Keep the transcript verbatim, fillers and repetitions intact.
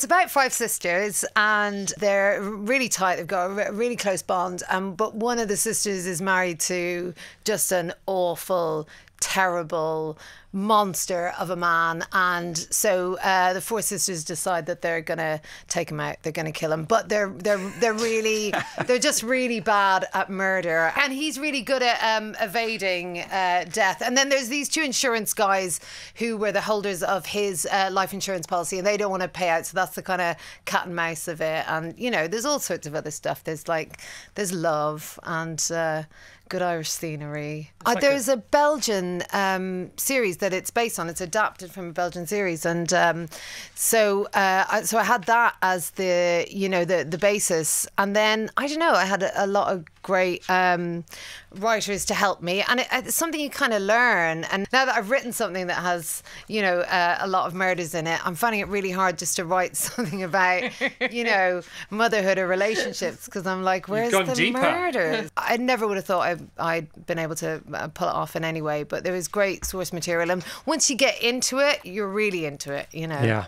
it's about five sisters, and they're really tight. They've got a really close bond. Um, but one of the sisters is married to just an awful, terrible monster of a man, and so uh, the four sisters decide that they're gonna take him out. They're gonna kill him, but they're they're they're really they're just really bad at murder, and he's really good at um, evading uh, death. And then there's these two insurance guys who were the holders of his uh, life insurance policy, and they don't want to pay out. So that's the kind of cat and mouse of it. And you know, there's all sorts of other stuff. There's like there's love and uh, good Irish scenery. Uh, there's a Belgian um, series that it's based on. It's adapted from a Belgian series, and um, so uh, I, so I had that as the you know the the basis, and then I don't know. I had a, a lot of great um, writers to help me, and it, it's something you kind of learn. And now that I've written something that has you know uh, a lot of murders in it, I'm finding it really hard just to write something about you know motherhood or relationships, because I'm like, where's the deeper. murders? I never would have thought I'd, I'd been able to pull it off in any way, but there was great source material. And once you get into it, you're really into it, you know. Yeah.